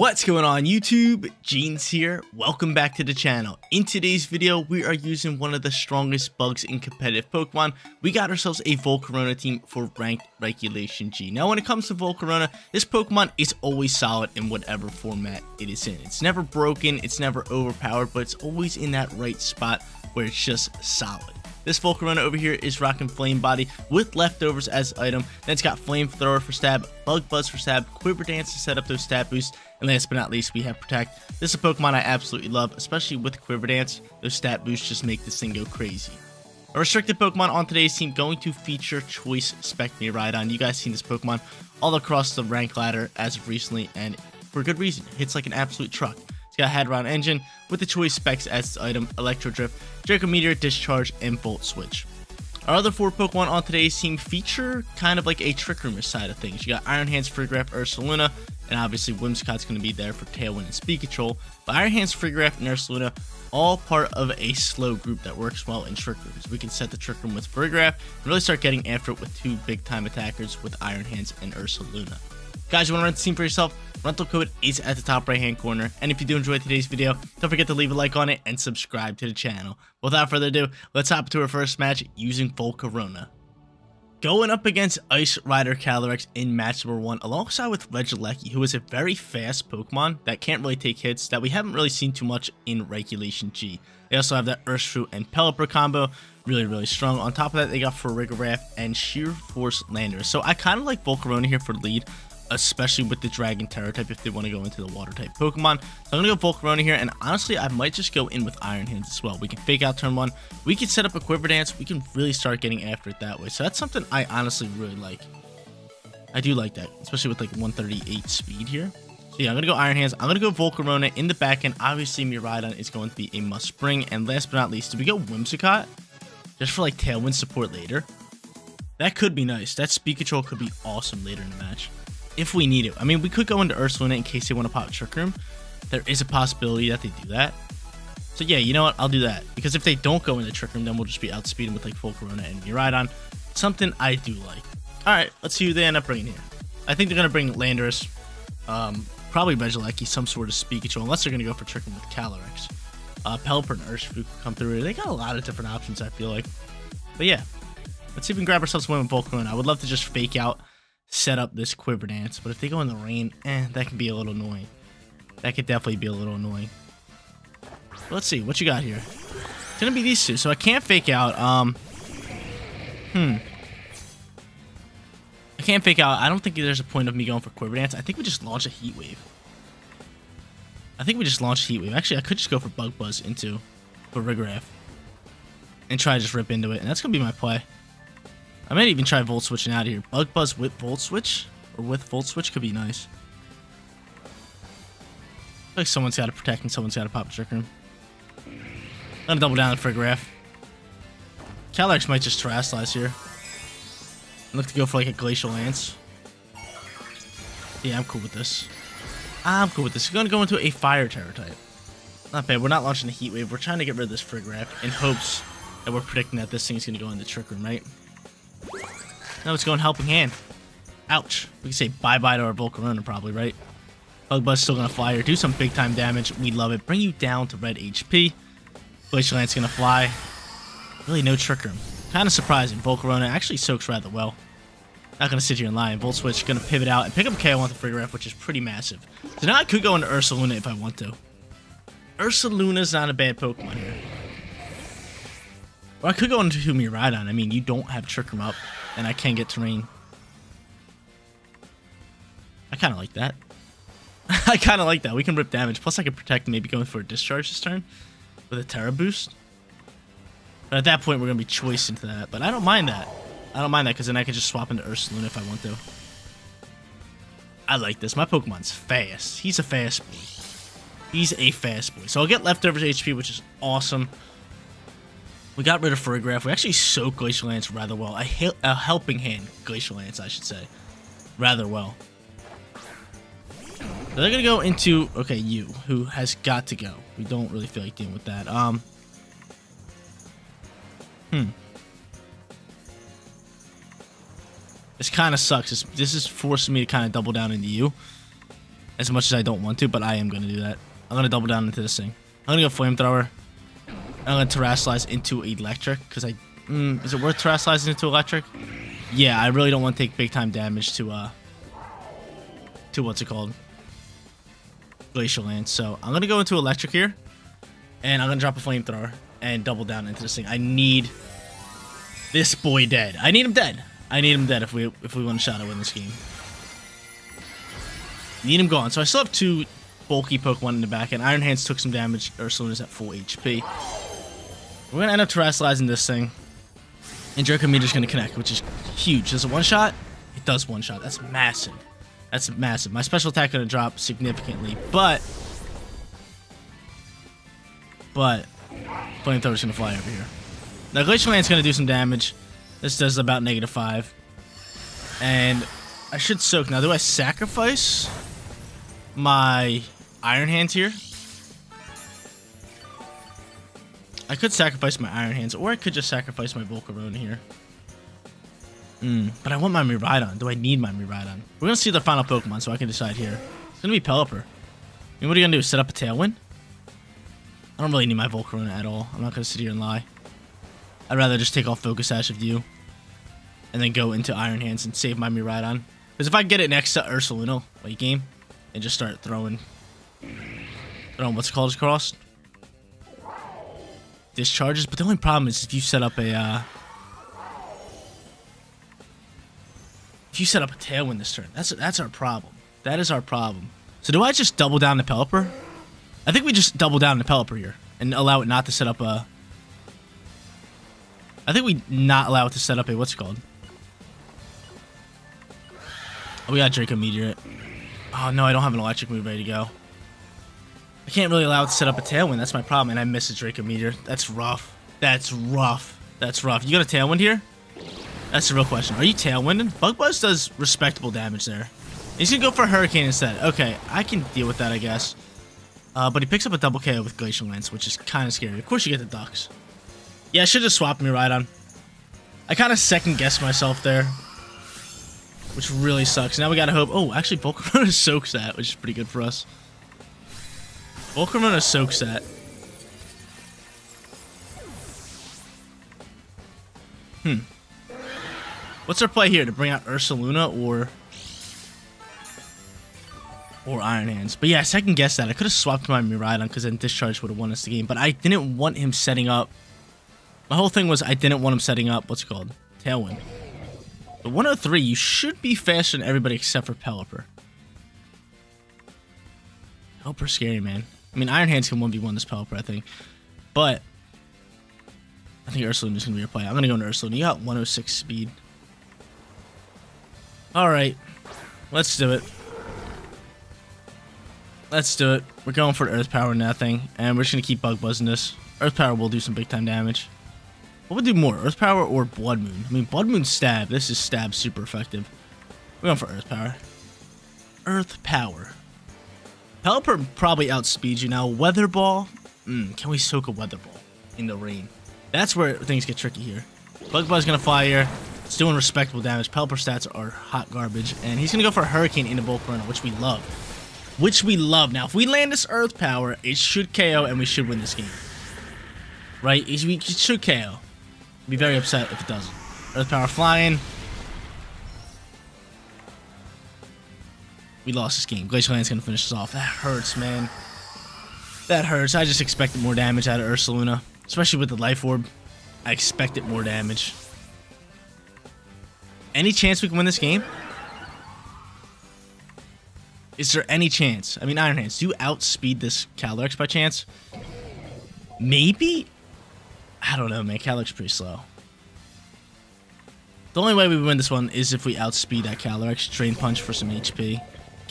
What's going on YouTube? Jeans here. Welcome back to the channel. In today's video, we are using one of the strongest bugs in competitive Pokemon. We got ourselves a Volcarona team for ranked regulation G. Now, when it comes to Volcarona, this Pokemon is always solid in whatever format it is in. It's never broken, it's never overpowered, but it's always in that right spot where it's just solid. This Volcarona over here is rocking Flame Body with Leftovers as item. Then it's got Flamethrower for stab, Bug Buzz for stab, Quiver Dance to set up those stab boosts, and last but not least, we have Protect. This is a Pokemon I absolutely love, especially with Quiver Dance. Those stat boosts just make this thing go crazy. A restricted Pokemon on today's team going to feature Choice Spec Miraidon. You guys seen this Pokemon all across the rank ladder as of recently, and for good reason. It hits like an absolute truck. It's got a Hadron Engine with the Choice Specs as its item, Electro Drift, Draco Meteor, Discharge, and Bolt Switch. Our other four Pokemon on today's team feature kind of like a Trick Room side of things. You got Iron Hands, Frigiraf, Ursaluna, and obviously Whimsicott's going to be there for Tailwind and Speed Control. But Iron Hands, Frigiraf, and Ursaluna, all part of a slow group that works well in Trick Rooms. We can set the Trick Room with Frigiraf and really start getting after it with two big-time attackers with Iron Hands and Ursaluna. Guys, you want to run the team for yourself? Rental code is at the top right hand corner, and if you do enjoy today's video, don't forget to leave a like on it and subscribe to the channel. Without further ado, let's hop to our first match using Volcarona. Going up against Ice Rider Calyrex in match number 1 alongside with Regieleki, who is a very fast Pokemon that can't really take hits that we haven't really seen too much in Regulation G. They also have that Urshifu and Pelipper combo, really strong. On top of that, they got Ferrigiraf and Sheer Force Landorus. So I kind of like Volcarona here for lead, especially with the Dragon Terror type if they want to go into the Water type Pokemon. So I'm going to go Volcarona here, and honestly, I might just go in with Iron Hands as well. We can Fake Out turn 1. We can set up a Quiver Dance. We can really start getting after it that way. So that's something I honestly really like. I do like that, especially with like 138 speed here. So yeah, I'm going to go Iron Hands. I'm going to go Volcarona in the back end. Obviously, Miraidon is going to be a must bring. And last but not least, do we go Whimsicott? Just for like Tailwind support later. That could be nice. That Speed Control could be awesome later in the match. If we need it. I mean, we could go into Ursaluna in case they want to pop Trick Room. There is a possibility that they do that. So yeah, you know what? I'll do that. Because if they don't go into Trick Room, then we'll just be outspeeding with like Volcarona and Miraidon. Something I do like. Alright, let's see who they end up bringing here. I think they're going to bring Landorus. Probably Regieleki, some sort of Speed Control. Unless they're going to go for Trick Room with Calyrex. Pelipper and Urshifu come through. They got a lot of different options, I feel like. But yeah. Let's see if we can grab ourselves one with Volcarona. I would love to just Fake Out, set up this Quiver Dance, but if they go in the rain, that can be a little annoying. That could definitely be a little annoying. Let's see what you got here. It's gonna be these two, so I can't Fake Out. I can't Fake Out. I don't think there's a point of me going for Quiver Dance. I think we just launch a Heat Wave. Actually, I could just go for Bug Buzz into Ferrigiraf and try to just rip into it, and that's gonna be my play. I might even try Volt Switching out of here. Bug Buzz with Volt Switch? Or with Volt Switch could be nice. I feel like someone's got to Protect and someone's got to pop Trick Room. I'm going to double down on Frigiraf. Calyrex might just Terastallize here. I look to go for like a Glacial Lance. Yeah, I'm cool with this. We're going to go into a Fire Terror type. Not bad. We're not launching a Heat Wave. We're trying to get rid of this Frigiraf in hopes that we're predicting that this thing's going to go into Trick Room, right? No, it's going Helping Hand. Ouch. We can say bye-bye to our Volcarona probably, right? Bug Buzz still going to fly here. Do some big-time damage. We love it. Bring you down to red HP. Glacial Lance going to fly. Really no Trick Room. Kind of surprising. Volcarona actually soaks rather well. Not going to sit here and lie. Volt Switch going to pivot out and pick up KO on the Frigiraf, which is pretty massive. So now I could go into Ursaluna if I want to. Ursaluna's not a bad Pokemon here. Or I could go into Miraidon. I mean, you don't have Trick Room up, and I can get Terrain. I kind of like that. We can rip damage. Plus, I can Protect, maybe going for a Discharge this turn with a Terra boost. But at that point, we're going to be choiced into that. But I don't mind that. Because then I can just swap into Ursaluna if I want to. I like this. My Pokemon's fast. He's a fast boy. So I'll get Leftovers HP, which is awesome. We got rid of Ferrigiraf. We actually soaked Glacial Lance rather well. A Helping Hand Glacial Lance, I should say. Rather well. So they're going to go into... Okay, you, who has got to go. We don't really feel like dealing with that. This kind of sucks. This is forcing me to kind of double down into you. as much as I don't want to, but I am going to do that. I'm going to double down into this thing. I'm going to go Flamethrower. I'm going to Terastallize into Electric, because I... is it worth Terastallizing into Electric? Yeah, I really don't want to take big time damage to what's it called? Glacial Lance. So I'm going to go into Electric here, and I'm going to drop a Flamethrower and double down into this thing. I need this boy dead. I need him dead. I need him dead if we want to Shadow in this game. Need him gone. So I still have two bulky Pokemon in the back, and Iron Hands took some damage. Ursaluna's at full HP. We're going to end up Terastallizing this thing, and Draco Meteor's going to connect, which is huge. Does it one-shot? It does one-shot. That's massive. That's massive. My special attack going to drop significantly, but Flamethrower's going to fly over here. Now, Glacial Lance's going to do some damage. This does about -5. And I should soak. Now, do I sacrifice my Iron Hands here? I could sacrifice my Iron Hands, or I could just sacrifice my Volcarona here. But I want my Miraidon. Do I need my Miraidon? We're going to see the final Pokemon, so I can decide here. It's going to be Pelipper. I mean, what are you going to do? Set up a Tailwind? I don't really need my Volcarona at all. I'm not going to sit here and lie. I'd rather just take off Focus Sash of you, and then go into Iron Hands and save my Miraidon. Because if I get it next to Ursaluna late game, and just start throwing what's it called across? Discharges. But the only problem is if you set up a Tailwind this turn, that's our problem. That is our problem. So do I just double down to Pelipper? I think we just double down to Pelipper here and allow it not to set up a. I think we not allow it to set up a what's it called? Oh, we got Draco Meteor. Oh no, I don't have an electric move ready to go. I can't really allow it to set up a Tailwind. That's my problem, and I miss a Draco Meteor. That's rough. That's rough. That's rough. You got a Tailwind here? That's the real question. Are you Tailwinding? Bug Buzz does respectable damage there. He's gonna go for Hurricane instead. Okay, I can deal with that, I guess. But he picks up a double KO with Glacial Lance, which is kind of scary. Of course, you get the Ducks. Yeah, I should have swapped Miraidon. I kind of second-guessed myself there, which really sucks. Now we gotta hope... Oh, actually, Volcarona soaks that, which is pretty good for us. Volcarona soaks that. What's our play here? To bring out Ursaluna or Iron Hands? But yeah, I second-guessed that. I could have swapped my Miraidon, because then Discharge would have won us the game. But I didn't want him setting up... My whole thing was I didn't want him setting up, what's it called? Tailwind. But 103, you should be faster than everybody except for Pelipper. Pelipper's scary, man. I mean, Iron Hands can 1v1 this Pelipper, I think. But I think Ursaluna's going to be your play. I'm going to go into Ursaluna. You got 106 speed. Alright. Let's do it. Let's do it. We're going for Earth Power and that thing. And we're just going to keep Bug Buzzing this. Earth Power will do some big-time damage. What would do more, Earth Power or Blood Moon? I mean, Blood Moon Stab. This is Stab super effective. We're going for Earth Power. Earth Power. Pelipper probably outspeeds you now. Weather Ball. Can we soak a Weather Ball in the rain? That's where things get tricky here. Bug Buzz going to fly here. It's doing respectable damage. Pelipper stats are hot garbage. And he's going to go for a Hurricane into Volcarona, which we love. Which we love. Now, if we land this Earth Power, it should KO and we should win this game. Right? We should KO. I'd be very upset if it doesn't. Earth Power flying. We lost this game. Glacial Lance's going to finish us off. That hurts, man. That hurts. I just expected more damage out of Ursaluna. Especially with the Life Orb. I expected more damage. Any chance we can win this game? Is there any chance? I mean, Iron Hands, do you outspeed this Calyrex by chance? Maybe? I don't know, man. Calyrex pretty slow. The only way we win this one is if we outspeed that Calyrex. Drain Punch for some HP.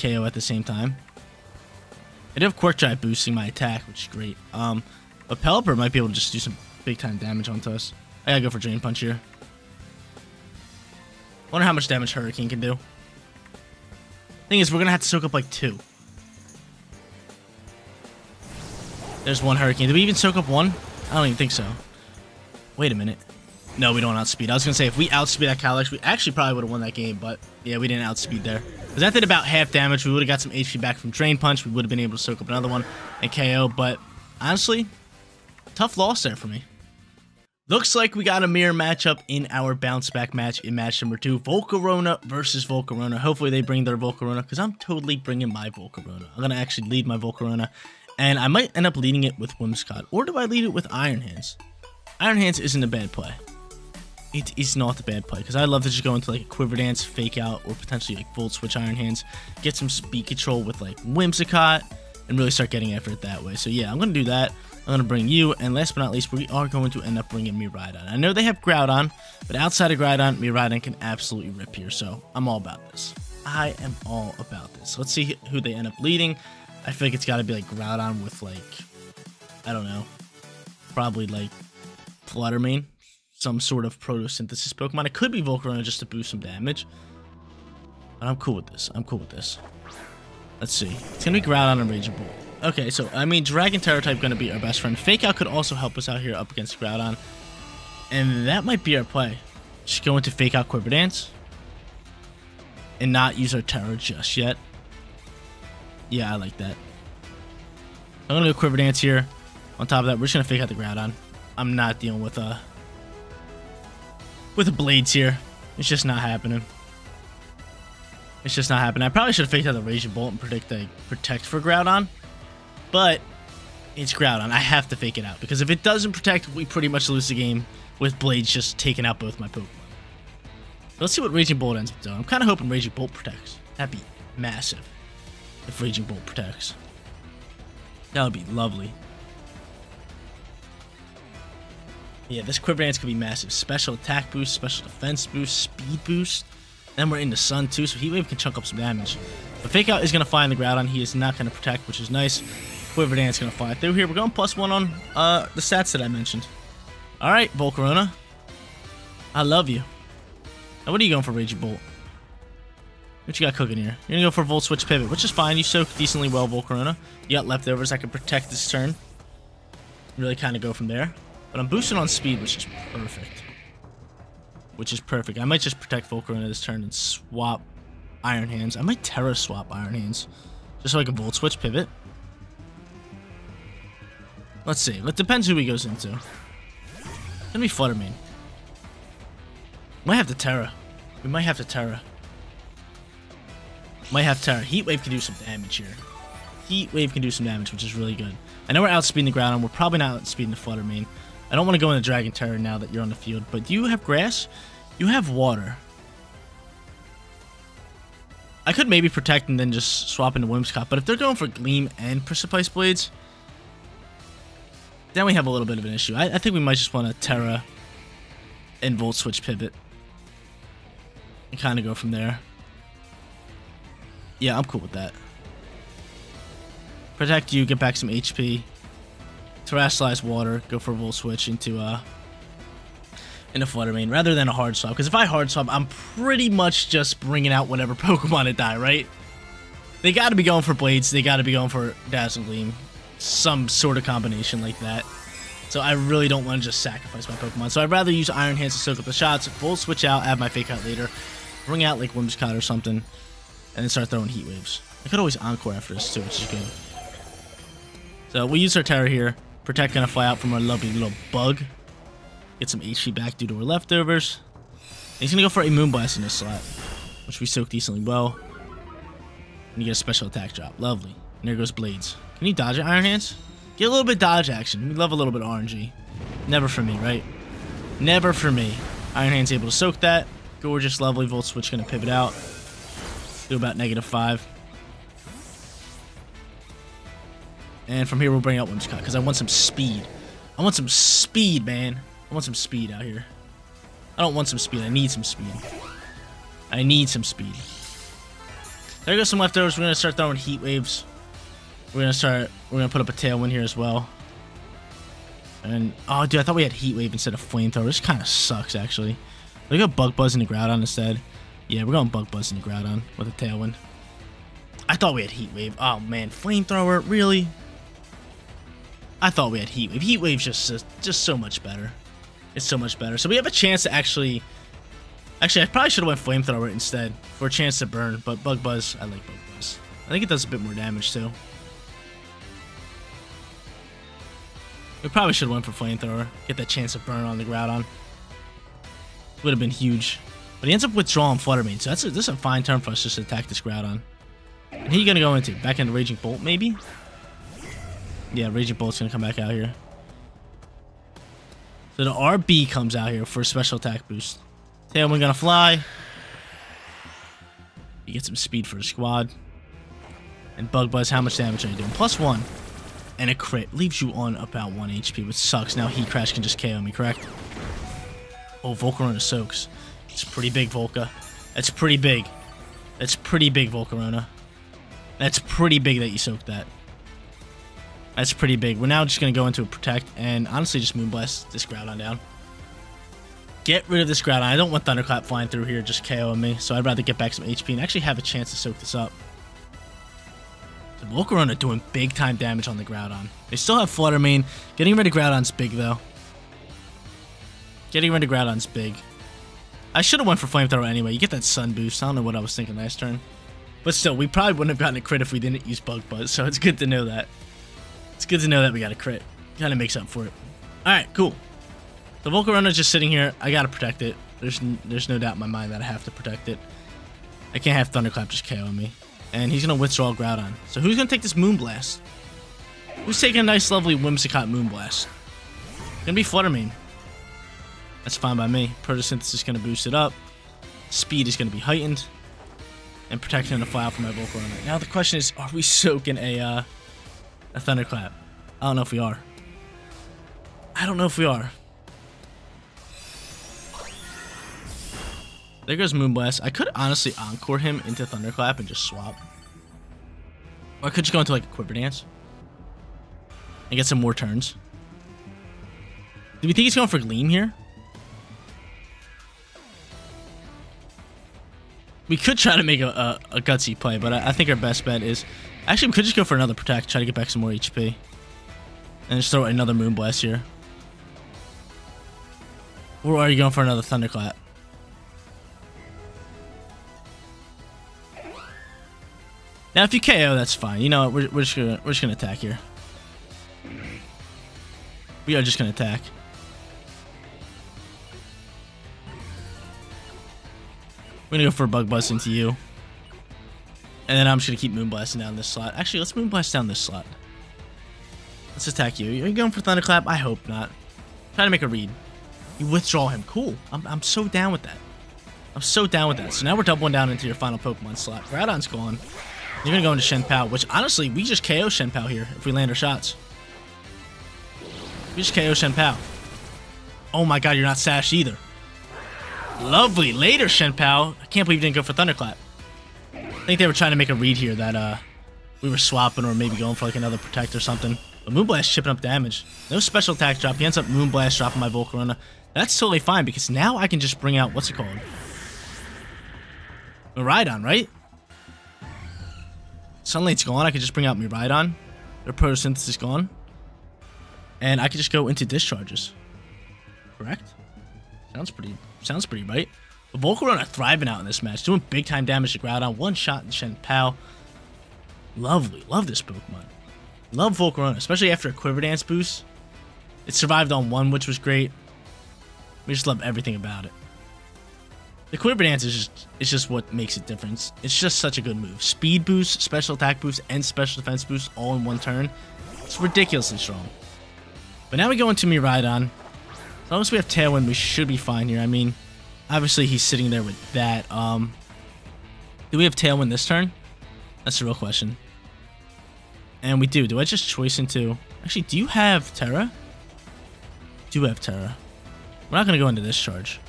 KO at the same time. I do have Quirk Drive boosting my attack, which is great. But Pelipper might be able to just do some big-time damage onto us. I gotta go for Drain Punch here. Wonder how much damage Hurricane can do. Thing is, we're gonna have to soak up like two. There's one Hurricane. Did we even soak up one? I don't even think so. Wait a minute. No, we don't outspeed. I was going to say, if we outspeed that Calyrex, we actually probably would have won that game, but yeah, we didn't outspeed there. Because that did about half damage. We would have got some HP back from Drain Punch. We would have been able to soak up another one and KO. But honestly, tough loss there for me. Looks like we got a mirror matchup in our bounce back match in match number 2. Volcarona versus Volcarona. Hopefully they bring their Volcarona, because I'm totally bringing my Volcarona. I'm going to actually lead my Volcarona. And I might end up leading it with Whimsicott. Or do I lead it with Iron Hands? Iron Hands isn't a bad play. It is not a bad play, because I love to just go into like a Quiver Dance, Fake Out, or potentially like Bolt Switch Iron Hands. Get some speed control with like Whimsicott and really start getting after it that way. So yeah, I'm going to do that. I'm going to bring you, and last but not least, we are going to end up bringing Miraidon. I know they have Groudon, but outside of Groudon, Miraidon can absolutely rip here, so I'm all about this. I am all about this. Let's see who they end up leading. I feel like it's got to be like Groudon with like, I don't know, probably like Fluttermane, some sort of photosynthesis Pokemon. It could be Volcarona just to boost some damage, but I'm cool with this. I'm cool with this. Let's see. It's going to be Groudon and Raging Bolt. Okay, so, I mean, Dragon Terror type going to be our best friend. Fake Out could also help us out here up against Groudon. And that might be our play. Just go into Fake Out Quiver Dance. And not use our Terror just yet. Yeah, I like that. I'm going to go Quiver Dance here. On top of that, we're just going to Fake Out the Groudon. I'm not dealing with the Blades here. It's just not happening. It's just not happening. I probably should have Faked Out the Raging Bolt and Protect for Groudon. But it's Groudon. I have to Fake It Out, because if it doesn't Protect, we pretty much lose the game with Blades just taking out both my Pokemon. So let's see what Raging Bolt ends up doing. I'm kind of hoping Raging Bolt protects. That'd be massive if Raging Bolt protects. That would be lovely. Yeah, this Quiver Dance could be massive. Special attack boost, special defense boost, speed boost. Then we're in the sun too, so Heat Wave can chunk up some damage. But Fake Out is going to find the Groudon. He is not going to Protect, which is nice. Quiver Dance is going to fly through here. We're going +1 on the stats that I mentioned. All right, Volcarona. I love you. Now, what are you going for, Raging Bolt? What you got cooking here? You're going to go for Volt Switch Pivot, which is fine. You soak decently well, Volcarona. You got Leftovers. I can Protect this turn. Really kind of go from there. But I'm boosting on speed, which is perfect. Which is perfect. I might just Protect Volcarona this turn and swap Iron Hands. I might Terra swap Iron Hands just so I can Volt Switch Pivot. Let's see. It depends who he goes into. It's gonna be Fluttermane. Might have to Terra. We might have to Terra. Might have Terra. Heat Wave can do some damage here. Heat Wave can do some damage, which is really good. I know we're outspeeding the Groudon. We're probably not outspeeding the Fluttermane. I don't want to go into Dragon Terror now that you're on the field, but do you have Grass? You have Water. I could maybe Protect and then just swap into Whimsicott, but if they're going for Gleam and Precipice Blades, then we have a little bit of an issue. I think we might just want to Terra and Volt Switch Pivot and kind of go from there. Yeah, I'm cool with that. Protect you, get back some HP, Terrastalize Water, go for a Volt Switch into Fluttermane rather than a hard swap, because if I hard swap, I'm pretty much just bringing out whatever Pokemon to die, right? They got to be going for Blades. They got to be going for Dazzle Gleam, some sort of combination like that. So I really don't want to just sacrifice my Pokemon. So I'd rather use Iron Hands to soak up the shots, Volt Switch out, add my Fake Out later, bring out like Whimsicott or something, and then start throwing Heat Waves. I could always Encore after this too, which is good. So we use our Terra here. Protect gonna fly out from our lovely little bug. Get some HP back due to our Leftovers. And he's going to go for a Moonblast in this slot, which we soak decently well. And you get a special attack drop. Lovely. And there goes Blades. Can you dodge it, Iron Hands? Get a little bit dodge action. We love a little bit RNG. Never for me, right? Never for me. Iron Hands able to soak that. Gorgeous, lovely. Volt Switch going to pivot out. Do about -5. And from here, we'll bring out Whimsicott, because I want some speed. I want some speed, man. I want some speed out here. I don't want some speed. I need some speed. I need some speed. There goes some Leftovers. We're going to start throwing Heat Waves. We're going to put up a Tailwind here as well. And, oh, dude, I thought we had Heat Wave instead of Flamethrower. This kind of sucks, actually. We got Bug Buzz into Groudon instead. Yeah, we're going Bug Buzz into Groudon with a Tailwind. I thought we had Heat Wave. Oh, man. Flamethrower? Really? I thought we had Heat Wave. Heat Wave's just so much better. It's so much better. So we have a chance to actually Actually, I probably should have went Flamethrower instead for a chance to burn, but Bug Buzz, I like Bug Buzz. I think it does a bit more damage too. We probably should have went for Flamethrower, get that chance to burn on the Groudon. Would have been huge. But he ends up withdrawing Fluttermane, so this is a fine turn for us just to attack this Groudon. And who are you going to go into? Back into Raging Bolt, maybe? Yeah, Raging Bolt's going to come back out here. So the RB comes out here for a special attack boost. Tailwind going to fly. You get some speed for the squad. And Bug Buzz, how much damage are you doing? Plus one. And a crit. Leaves you on about 1 HP, which sucks. Now Heat Crash can just KO me, correct? Oh, Volcarona soaks. It's pretty big, Volca. That's pretty big. That's pretty big, Volcarona. That's pretty big that you soaked that. That's pretty big. We're now just going to go into a Protect and honestly just Moonblast this Groudon down. Get rid of this Groudon. I don't want Thunderclap flying through here just KOing me, so I'd rather get back some HP and actually have a chance to soak this up. The Volcarona doing big time damage on the Groudon. They still have Fluttermane. Getting rid of Groudon's big though. Getting rid of Groudon's big. I should have went for Flamethrower anyway. You get that sun boost. I don't know what I was thinking last turn. But still, we probably wouldn't have gotten a crit if we didn't use Bug Buzz, so it's good to know that. It's good to know that we got a crit. Kind of makes up for it. Alright, cool. The Volcarona's just sitting here. I gotta protect it. There's no doubt in my mind that I have to protect it. I can't have Thunderclap just KO me. And he's gonna withdraw Groudon. So who's gonna take this Moonblast? Who's taking a nice, lovely Whimsicott Moonblast? It's gonna be Fluttermane. That's fine by me. Photosynthesis is going to boost it up. Speed is going to be heightened. And Protect's going to fly out for my Volcarona. Now the question is, are we soaking a Thunderclap? I don't know if we are. I don't know if we are. There goes Moonblast. I could honestly Encore him into Thunderclap and just swap. Or I could just go into like a Quiver Dance. And get some more turns. Do we think he's going for Gleam here? We could try to make a gutsy play, but I think our best bet is... Actually, we could just go for another Protect, try to get back some more HP. And just throw another Moonblast here. Or are you going for another Thunderclap? Now, if you KO, that's fine. You know what? We're just gonna attack here. We are just gonna attack. We're going to go for Bug Buzz into you. And then I'm just going to keep Moonblasting down this slot. Actually, let's Moonblast down this slot. Let's attack you. Are you going for Thunderclap? I hope not. Try to make a read. You withdraw him. Cool. I'm so down with that. I'm so down with that. So now we're doubling down into your final Pokemon slot. Groudon's gone. You're going to go into Shen Pao, which honestly, we just KO Shen Pao here if we land our shots. We just KO Shen Pao. Oh my god, you're not sashed either. Lovely. Later, Shen Pao. I can't believe you didn't go for Thunderclap. I think they were trying to make a read here that we were swapping or maybe going for like another Protect or something. But Moonblast chipping up damage. No special attack drop. He ends up Moonblast dropping my Volcarona. That's totally fine because now I can just bring out, what's it called? Miraidon, right? Sunlight's gone. I could just bring out Miraidon. Their Photosynthesis is gone. And I could just go into Discharges. Correct? Sounds pretty right. But Volcarona thriving out in this match, doing big time damage to Groudon, one shot in Shen Pao. Lovely, love this Pokemon. Love Volcarona, especially after a Quiver Dance boost. It survived on one, which was great. We just love everything about it. The Quiver Dance is just what makes a difference. It's just such a good move. Speed boost, special attack boost, and special defense boost all in one turn. It's ridiculously strong. But now we go into Miraidon. As long as we have Tailwind, we should be fine here. I mean, obviously he's sitting there with that. Do we have Tailwind this turn? That's the real question. And we do. Do I just choice into... Actually, do you have Terra? Do have Terra. We're not going to go into Discharge.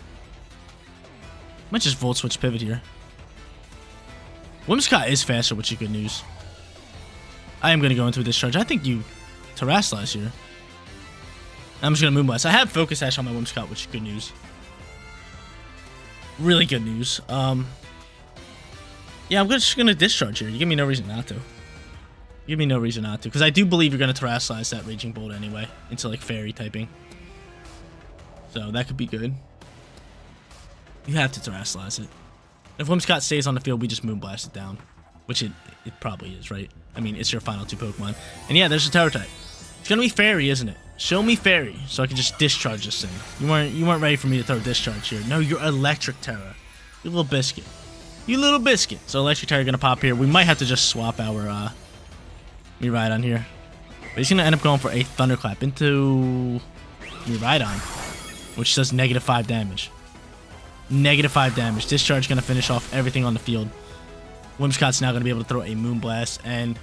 Might just Volt Switch pivot here. Whimsicott is faster, which is good news. I am going to go into a Discharge. I think you Terrastalize here. I'm just going to Moonblast. I have Focus Sash on my Whimsicott, which is good news. Really good news. Yeah, I'm just going to Discharge here. You give me no reason not to. You give me no reason not to. Because I do believe you're going to Terrastalize that Raging Bolt anyway. Into, like, Fairy typing. So, that could be good. You have to Terrasilize it. If Whimsicott stays on the field, we just Moonblast it down. Which it probably is, right? I mean, it's your final two Pokemon. And yeah, there's a Terror type. It's gonna be Fairy, isn't it? Show me Fairy, so I can just Discharge this thing. You weren't ready for me to throw Discharge here. No, you're Electric Terror. You little biscuit. You little biscuit. So Electric Terror gonna pop here. We might have to just swap our Miraidon here. But he's gonna end up going for a Thunderclap into Miraidon, which does -5 damage. -5 damage. Discharge gonna finish off everything on the field. Whimsicott's now going to be able to throw a Moonblast, and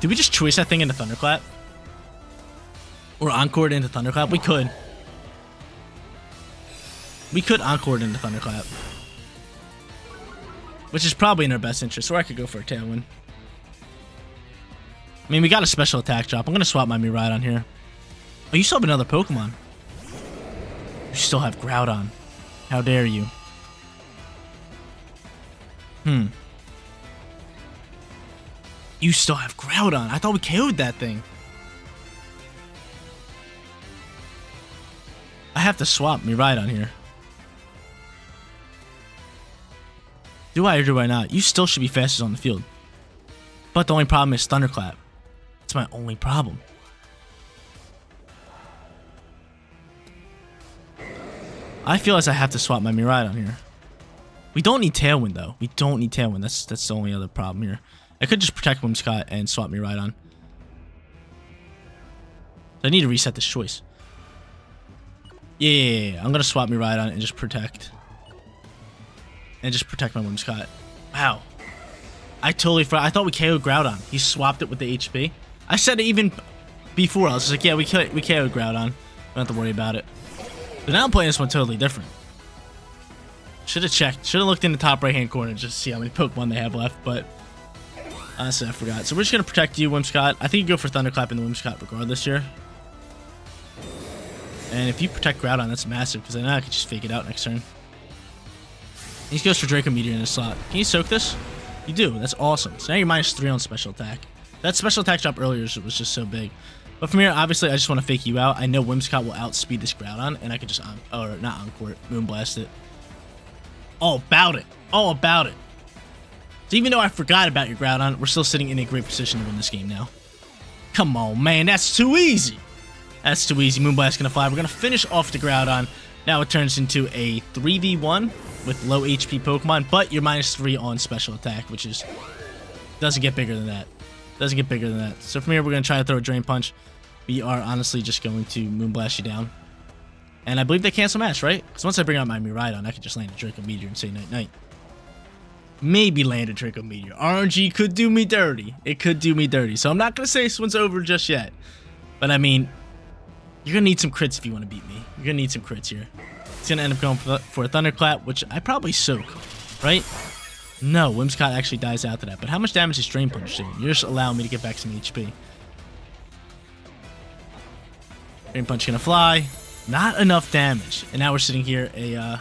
did we just choice that thing into Thunderclap? Or Encore into Thunderclap? We could. We could Encore into Thunderclap. Which is probably in our best interest, or I could go for a Tailwind. I mean, we got a special attack drop. I'm going to swap my Miraidon here. Oh, you still have another Pokemon. You still have Groudon. How dare you. Hmm. You still have Groudon. I thought we KO'd that thing. I have to swap Miraidon here. Do I or do I not? You still should be fastest on the field. But the only problem is Thunderclap. That's my only problem. I feel as I have to swap my Miraidon here. We don't need Tailwind though. We don't need Tailwind. That's the only other problem here. I could just protect Whimsicott and swap Miraidon. I need to reset this choice. Yeah, I'm going to swap Miraidon and just protect. And just protect my Whimsicott. Wow. I totally forgot. I thought we KO'd Groudon. He swapped it with the HP. I said it even before. I was like, yeah, we KO'd Groudon. We don't have to worry about it. But now I'm playing this one totally different. Should have checked. Should have looked in the top right-hand corner just to see how many Pokemon they have left, but... honestly, I forgot. So we're just going to protect you, Whimsicott. I think you go for Thunderclap in the Whimsicott regardless here. And if you protect Groudon, that's massive, because then I could just fake it out next turn. He goes for Draco Meteor in the slot. Can you soak this? You do. That's awesome. So now you're -3 on special attack. That special attack drop earlier was just so big. But from here, obviously, I just want to fake you out. I know Whimsicott will outspeed this Groudon, and I could just... or not Encore it. Moonblast it. All about it. All about it. So even though I forgot about your Groudon, we're still sitting in a great position to win this game now. Come on, man. That's too easy. That's too easy. Moonblast gonna fly. We're gonna finish off the Groudon. Now it turns into a 3v1 with low HP Pokemon, but you're -3 on special attack, which is... doesn't get bigger than that. Doesn't get bigger than that. So from here, we're gonna try to throw a Drain Punch. We are honestly just going to Moonblast you down. And I believe they cancel match, right? Because once I bring out my Miraidon, I can just land a Draco Meteor and say night-night. Maybe land a Draco Meteor. RNG could do me dirty. It could do me dirty. So I'm not going to say this one's over just yet. But I mean, you're going to need some crits if you want to beat me. You're going to need some crits here. It's going to end up going for a Thunderclap, which I probably soak, right? No, Whimsicott actually dies after that. But how much damage is Drain Punch doing? You're just allowing me to get back some HP. Drain Punch going to fly. Not enough damage. And now we're sitting here a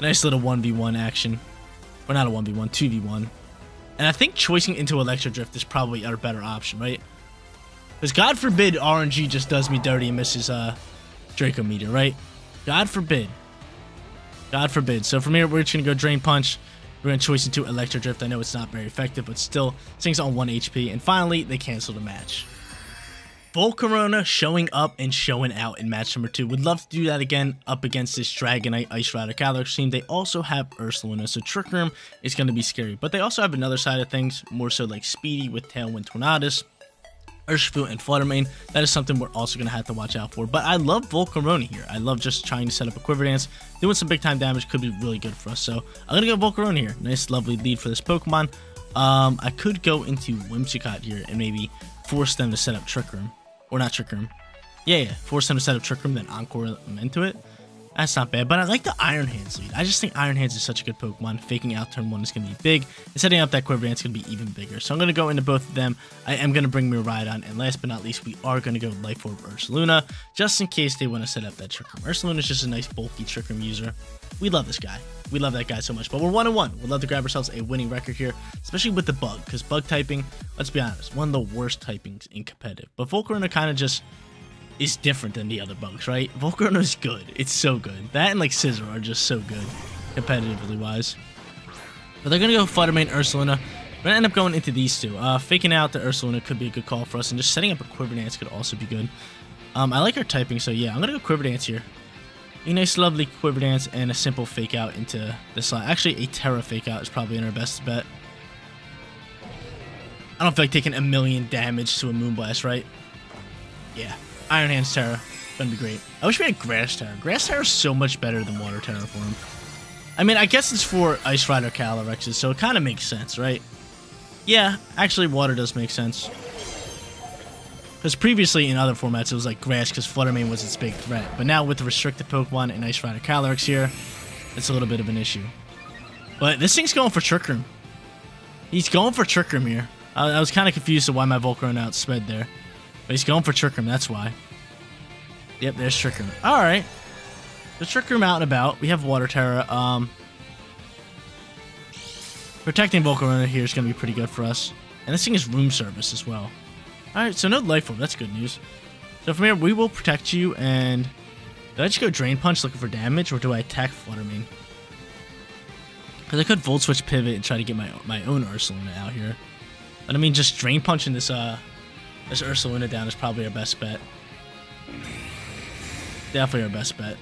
nice little 1v1 action. Or not a 1v1, 2v1. And I think choicing into Electro Drift is probably our better option, right? Because God forbid RNG just does me dirty and misses Draco Meteor, right? God forbid. God forbid. So from here, we're just going to go Drain Punch. We're going to choice into Electro Drift. I know it's not very effective, but still, this thing's on 1 HP. And finally, they cancel the match. Volcarona showing up and showing out in match number 2. Would love to do that again up against this Dragonite Ice Rider Calyrex team. They also have Ursaluna, so Trick Room is going to be scary. But they also have another side of things, more so like Speedy with Tailwind Tornadus, Urshifu, and Fluttermane. That is something we're also going to have to watch out for. But I love Volcarona here. I love just trying to set up a Quiver Dance. Doing some big time damage could be really good for us. So I'm going to go Volcarona here. Nice, lovely lead for this Pokemon. I could go into Whimsicott here and maybe force them to set up Trick Room. Or not Trick Room. Yeah. Force them to set up Trick Room, then Encore them into it. That's not bad. But I like the Iron Hands lead. I just think Iron Hands is such a good Pokemon. Faking out turn 1 is going to be big. And setting up that Quiver Dance is going to be even bigger. So I'm going to go into both of them. I am going to bring Miraidon. And last but not least, we are going to go Life Orb Ursaluna. Just in case they want to set up that Trick Room. Ursaluna is just a nice bulky Trick Room user. We love this guy. We love that guy so much. But we're 1-1. We'd love to grab ourselves a winning record here. Especially with the bug. Because bug typing, let's be honest, one of the worst typings in competitive. But Volcarona kind of just is different than the other bugs, right? Volcarona's good. It's so good. That and like Scizor are just so good, competitively wise. But they're gonna go Fluttermane, Ursaluna. We're gonna end up going into these two. Faking out the Ursaluna could be a good call for us, and just setting up a Quiver Dance could also be good. I like our typing, so yeah, I'm gonna go Quiver Dance here. A nice, lovely Quiver Dance and a simple Fake Out into the slot. Actually, a Terra Fake Out is probably in our best bet. I don't feel like taking a million damage to a Moonblast, right? Yeah. Iron Hands Terra. Gonna be great. I wish we had Grass Terra. Grass Terra is so much better than Water Terraform. I mean, I guess it's for Ice Rider Calyrex, so it kind of makes sense, right? Yeah, actually, Water does make sense. Because previously in other formats, it was like Grass because Fluttermane was its big threat. But now with the restricted Pokemon and Ice Rider Calyrex here, it's a little bit of an issue. But this thing's going for Trick Room. He's going for Trick Room here. I was kind of confused to why my Volcarona outsped there. But he's going for Trick Room, that's why. Yep, there's Trick Room. Alright. The Trick Room out and about. We have Water Terra. Protecting Volcarona here is going to be pretty good for us. And this thing is Room Service as well. Alright, so no Life Orb. That's good news. So from here, we will Protect you, and... Did I just go Drain Punch looking for damage, or do I attack Fluttermane? Because I could Volt Switch Pivot and try to get my own Ursaluna out here. But I mean, just Drain Punching this Ursaluna down is probably our best bet. Definitely our best bet.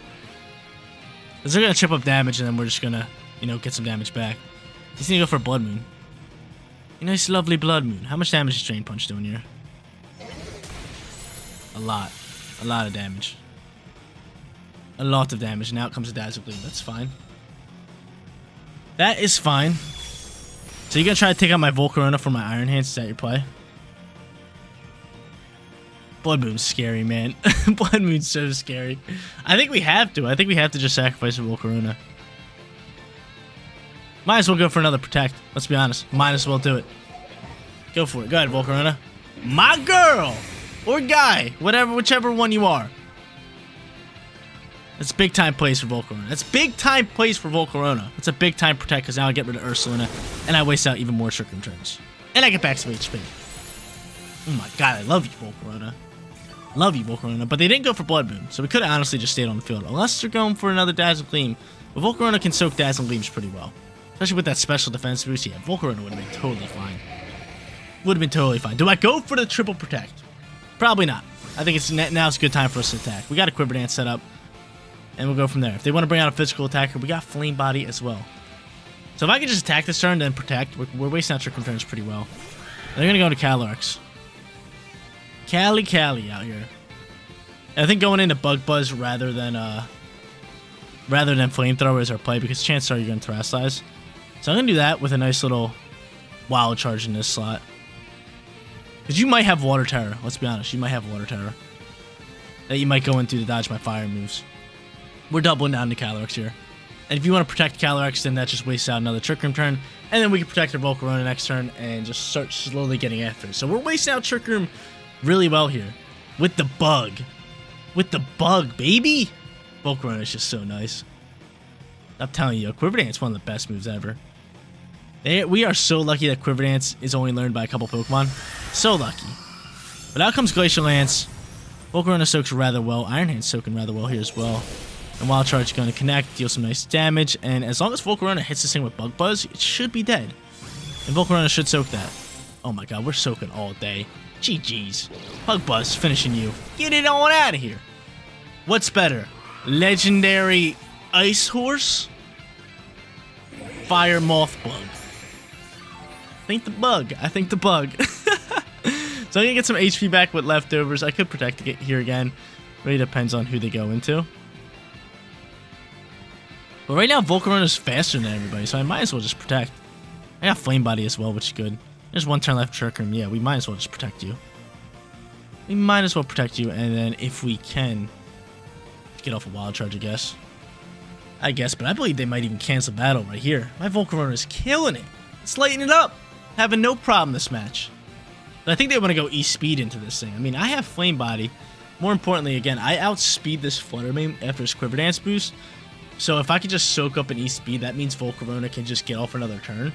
Because they're going to chip up damage, and then we're just going to, you know, get some damage back. Just need to go for Blood Moon. A nice, lovely Blood Moon. How much damage is Drain Punch doing here? A lot of damage. A lot of damage. Now it comes to Dazzle Gleam. That's fine. That is fine. So you're gonna try to take out my Volcarona for my Iron Hands? Is that your play? Blood Moon's scary, man. Blood Moon's so scary. I think we have to. I think we have to just sacrifice a Volcarona. Might as well go for another Protect. Let's be honest. Might as well do it. Go for it. Go ahead, Volcarona. My girl! Or guy, whichever one you are. That's big time plays for Volcarona. That's big time plays for Volcarona. That's a big time Protect, because now I get rid of Ursaluna and I waste out even more Trick Room turns. And I get back some HP. Oh my god, I love you, Volcarona. Love you, Volcarona. But they didn't go for Blood Moon, so we could have honestly just stayed on the field. Unless they're going for another Dazzle Gleam. But Volcarona can soak Dazzle Gleams pretty well. Especially with that special defense boost. Yeah, Volcarona would have been totally fine. Would have been totally fine. Do I go for the triple Protect? Probably not. I think it's now's a good time for us to attack. We got a Quiver Dance set up, and we'll go from there. If they want to bring out a physical attacker, we got Flame Body as well. So if I can just attack this turn, then Protect, we're wasting out Trick Room turns pretty well. And they're going to go to Calyrex. Cali out here. And I think going into Bug Buzz rather than Flamethrower is our play, because chances are you're going to Terrasilize. So I'm going to do that with a nice little Wild Charge in this slot. Because you might have Water Terror. Let's be honest. You might have Water Terror. That you might go into to dodge my fire moves. We're doubling down to Calyrex here. And if you want to Protect Calyrex, then that just wastes out another Trick Room turn. And then we can Protect our Volcarona next turn and just start slowly getting after it. So we're wasting out Trick Room really well here. With the bug. With the bug, baby! Volcarona is just so nice. I'm telling you, Quiver Dance is one of the best moves ever. We are so lucky that Quiver Dance is only learned by a couple Pokemon. So lucky. But out comes Glacial Lance. Volcarona soaks rather well. Iron Hand's soaking rather well here as well. And Wild Charge is going to connect, deal some nice damage. And as long as Volcarona hits this thing with Bug Buzz, it should be dead. And Volcarona should soak that. Oh my god, we're soaking all day. GG's. Bug Buzz finishing you. Get it on out of here. What's better? Legendary Ice Horse? Fire Moth Bug. I think the bug. So I'm going to get some HP back with Leftovers. I could Protect it here again. Really depends on who they go into. But right now, Volcarona's faster than everybody, so I might as well just Protect. I got Flame Body as well, which is good. There's one turn left, Trick Room. Yeah, we might as well just Protect you. We might as well Protect you, and then if we can, get off a Wild Charge, I guess, but I believe they might even cancel battle right here. My Volcarona is killing it. It's lighting it up. Having no problem this match. But I think they want to go E-Speed into this thing. I mean, I have Flame Body. More importantly, again, I outspeed this Fluttermane after his Quiver Dance boost. So if I could just soak up an E-Speed, that means Volcarona can just get off another turn.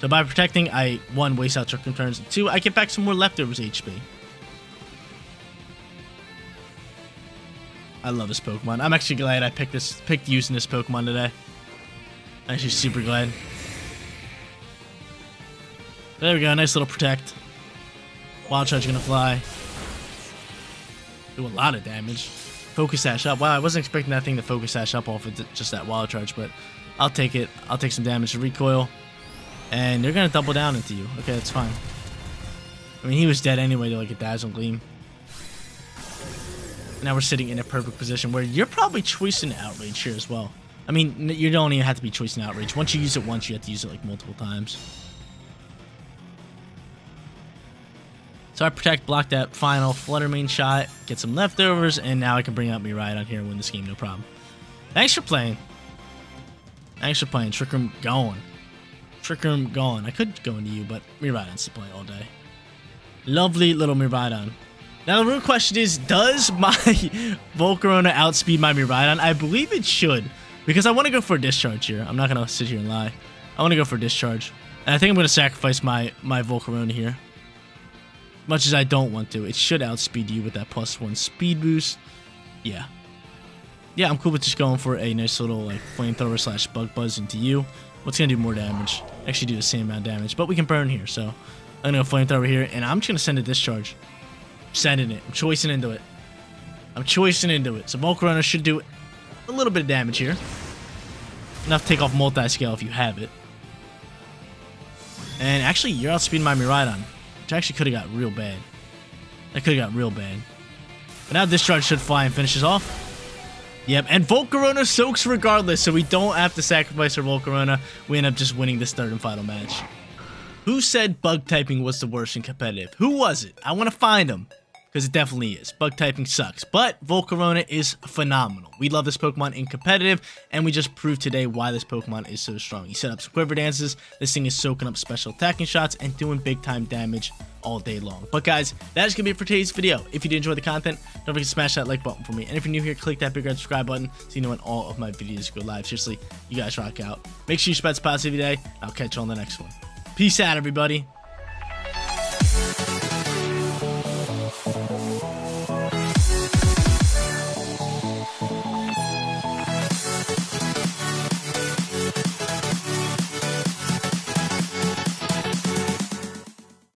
So by Protecting, I, one, waste out Trick Room turns, and two, I get back some more Leftovers HP. I love this Pokemon. I'm actually glad I picked using this Pokemon today. I'm actually super glad. There we go, nice little Protect. Wild Charge gonna fly. Do a lot of damage. Focus Sash up. Wow, I wasn't expecting that thing to Focus Sash up off of just that Wild Charge, but I'll take it. I'll take some damage to recoil. And they're gonna double down into you. Okay, that's fine. I mean, he was dead anyway to like a Dazzle Gleam. Now we're sitting in a perfect position where you're probably choicing Outrage here as well. I mean, you don't even have to be choicing Outrage. Once you use it once, you have to use it like multiple times. So I Protect, block that final Fluttermane shot, get some Leftovers, and now I can bring out Miraidon here and win this game, no problem. Thanks for playing. Thanks for playing. Trick Room going. Trick Room going. I could go into you, but Miraidon's to play all day. Lovely little Miraidon. Now the real question is, does my Volcarona outspeed my Miraidon? I believe it should, because I want to go for a Discharge here. I'm not going to sit here and lie. I want to go for a Discharge. And I think I'm going to sacrifice my Volcarona here. Much as I don't want to. It should outspeed you with that +1 speed boost. Yeah. Yeah, I'm cool with just going for a nice little like Flamethrower / Bug Buzz into you. What's going to do more damage? Actually do the same amount of damage, but we can burn here. So I'm going to go Flamethrower here, and I'm just going to send a Discharge. Sending it. I'm choicing into it. I'm choicing into it. So Volcarona should do a little bit of damage here. Enough to take off multi-scale if you have it. And actually, you're outspeeding my Miraidon, which actually could have got real bad. That could have got real bad. But now Discharge should fly and finishes off. Yep, and Volcarona soaks regardless, so we don't have to sacrifice our Volcarona. We end up just winning this third and final match. Who said bug typing was the worst in competitive? Who was it? I want to find them, because it definitely is. Bug typing sucks, but Volcarona is phenomenal. We love this Pokemon in competitive, and we just proved today why this Pokemon is so strong. You set up some Quiver Dances, this thing is soaking up special attacking shots and doing big time damage all day long. But guys, that is going to be it for today's video. If you did enjoy the content, don't forget to smash that like button for me. And if you're new here, click that big red subscribe button so you know when all of my videos go live. Seriously, you guys rock out. Make sure you spread some positivity today. I'll catch you on the next one. Peace out, everybody.